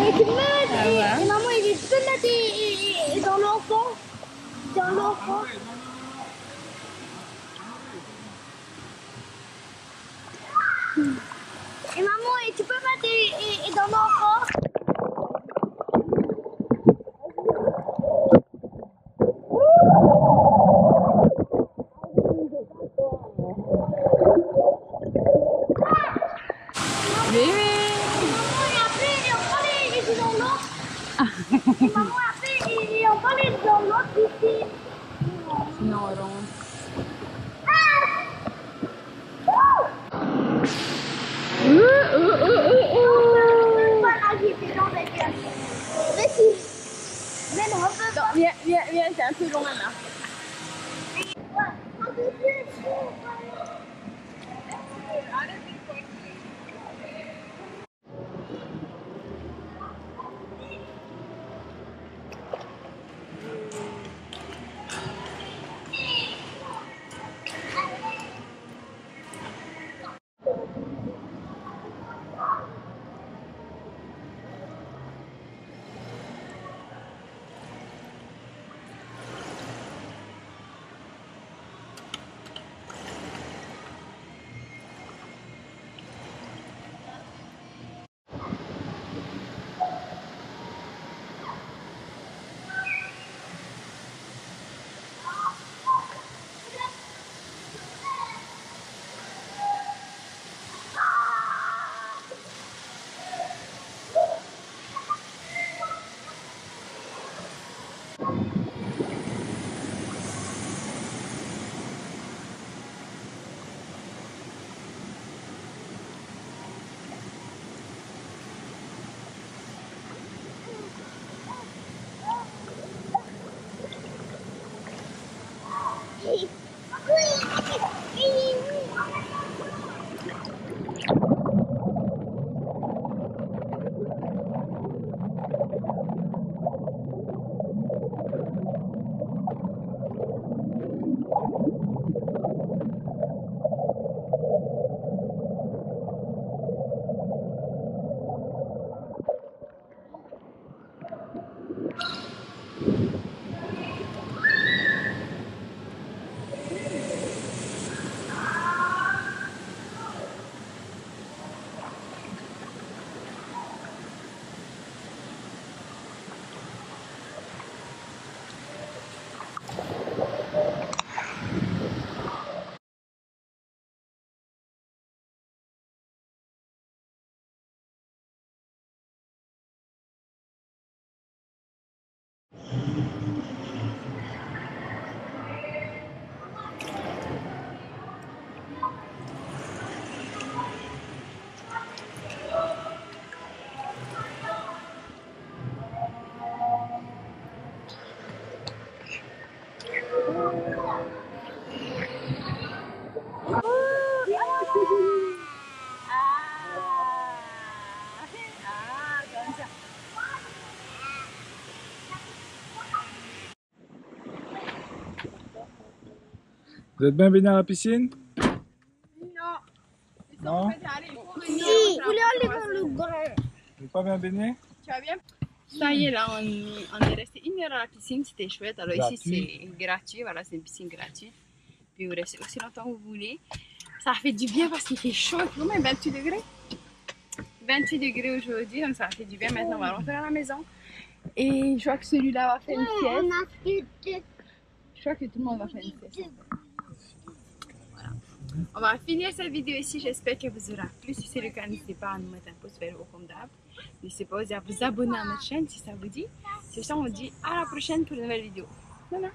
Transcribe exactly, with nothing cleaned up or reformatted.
Et tu me dis, maman, il est tout là, dans l'enfant. Dans l'enfant. Et maman, et tu peux pas t'aider dans l'enfant. Viens, viens, viens, c'est un peu long maintenant. Vous êtes bien baigné à la piscine? Non. Non? Si, on est dans le grand. Vous n'êtes pas bien baigné? Tu vas bien? Ça y est, là, on, on est resté une heure à la piscine, c'était chouette. Alors gratuit. Ici, c'est gratuit, voilà, c'est une piscine gratuite. Puis vous restez aussi longtemps que vous voulez. Ça fait du bien parce qu'il fait chaud, quand même, vingt-huit degrés. vingt-huit degrés aujourd'hui, donc ça fait du bien. Maintenant, on va rentrer à la maison. Et je crois que celui-là va faire une sieste. Je crois que tout le monde va faire une sieste. Voilà. On va finir cette vidéo ici. J'espère qu'elle vous aura plu. Si c'est le cas, n'hésitez pas à nous mettre un pouce vers le haut comme d'hab. N'hésitez pas aussi à vous abonner à notre chaîne si ça vous dit. C'est ça, on dit à la prochaine pour une nouvelle vidéo. Voilà.